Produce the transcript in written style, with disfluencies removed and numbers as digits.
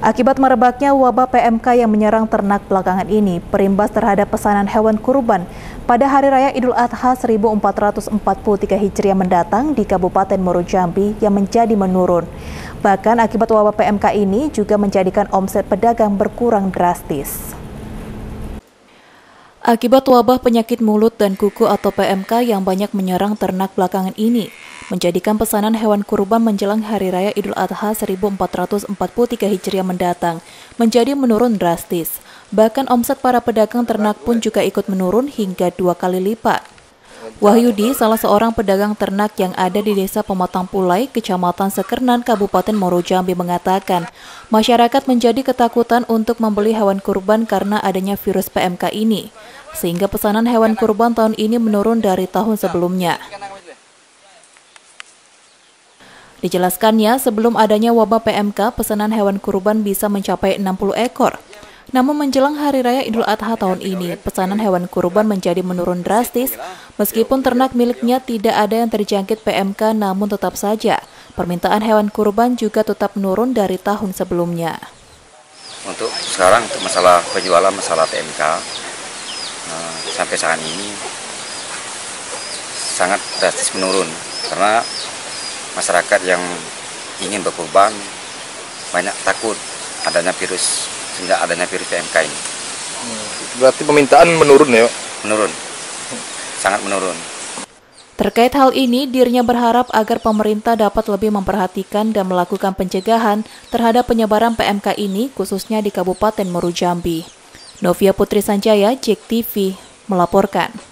Akibat merebaknya wabah PMK yang menyerang ternak belakangan ini, berimbas terhadap pesanan hewan kurban pada Hari Raya Idul Adha 1443 Hijriah mendatang di Kabupaten Muaro Jambi yang menjadi menurun. Bahkan akibat wabah PMK ini juga menjadikan omset pedagang berkurang drastis. Akibat wabah penyakit mulut dan kuku atau PMK yang banyak menyerang ternak belakangan ini, menjadikan pesanan hewan kurban menjelang Hari Raya Idul Adha 1443 Hijriah mendatang menjadi menurun drastis. Bahkan omset para pedagang ternak pun juga ikut menurun hingga 2 kali lipat. Wahyudi, salah seorang pedagang ternak yang ada di Desa Pematang Pulai, Kecamatan Sekernan, Kabupaten Muaro Jambi mengatakan, masyarakat menjadi ketakutan untuk membeli hewan kurban karena adanya virus PMK ini, sehingga pesanan hewan kurban tahun ini menurun dari tahun sebelumnya. Dijelaskannya, sebelum adanya wabah PMK, pesanan hewan kurban bisa mencapai 60 ekor. Namun menjelang Hari Raya Idul Adha tahun ini, pesanan hewan kurban menjadi menurun drastis. Meskipun ternak miliknya tidak ada yang terjangkit PMK, namun tetap saja permintaan hewan kurban juga tetap menurun dari tahun sebelumnya. Untuk sekarang masalah penjualan, masalah PMK, sampai saat ini sangat drastis menurun. Karena masyarakat yang ingin berkurban banyak takut adanya virus. Tidak adanya virus PMK ini. Berarti permintaan menurun ya? Menurun, sangat menurun. Terkait hal ini, dirinya berharap agar pemerintah dapat lebih memperhatikan dan melakukan pencegahan terhadap penyebaran PMK ini, khususnya di Kabupaten Muaro Jambi. Novia Putri Sanjaya, JEK TV, melaporkan.